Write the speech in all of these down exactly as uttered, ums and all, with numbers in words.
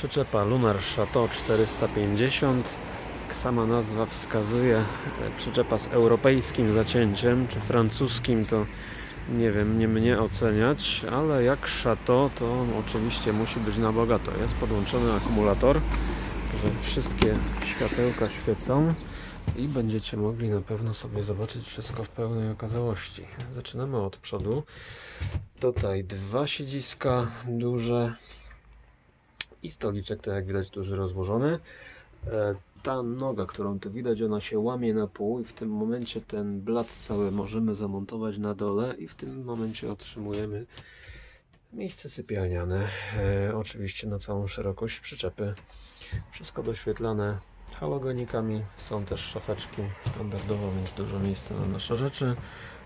Przyczepa Lunar Chateau czterysta pięćdziesiąt, jak sama nazwa wskazuje, przyczepa z europejskim zacięciem, czy francuskim, to nie wiem, nie mnie oceniać, ale jak Chateau, to oczywiście musi być na bogato. Jest podłączony akumulator, że wszystkie światełka świecą i będziecie mogli na pewno sobie zobaczyć wszystko w pełnej okazałości. Zaczynamy od przodu. Tutaj dwa siedziska duże i stoliczek, to jak widać duży, rozłożony. Ta noga, którą tu widać, ona się łamie na pół i w tym momencie ten blat cały możemy zamontować na dole i w tym momencie otrzymujemy miejsce sypialniane, e, oczywiście na całą szerokość przyczepy. Wszystko doświetlane halogenikami, są też szafeczki standardowo, więc dużo miejsca na nasze rzeczy.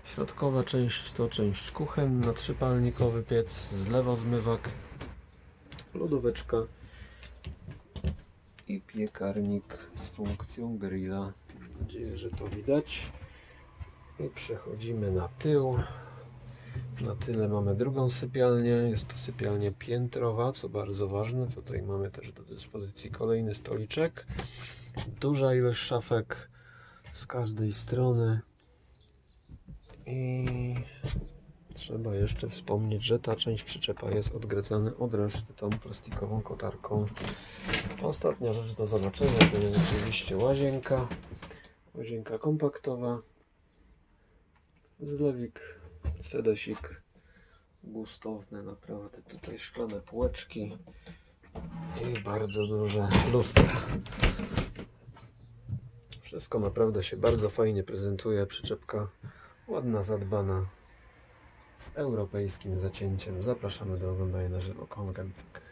Środkowa część to część kuchenna, trzypalnikowy piec, z lewa zmywak, lodóweczka i piekarnik z funkcją grilla. Mam nadzieję, że to widać. I przechodzimy na tył. Na tyle mamy drugą sypialnię. Jest to sypialnia piętrowa, co bardzo ważne. Tutaj mamy też do dyspozycji kolejny stoliczek. Duża ilość szafek z każdej strony. I trzeba jeszcze wspomnieć, że ta część przyczepa jest odgracana od reszty tą plastikową kotarką. Ostatnia rzecz do zobaczenia to jest oczywiście łazienka. Łazienka kompaktowa. Zlewik, sedesik. Gustowne naprawdę. Tutaj szklane półeczki. I bardzo duże lustra. Wszystko naprawdę się bardzo fajnie prezentuje. Przyczepka ładna, zadbana, z europejskim zacięciem. Zapraszamy do oglądania na żywo. Kochamkemping.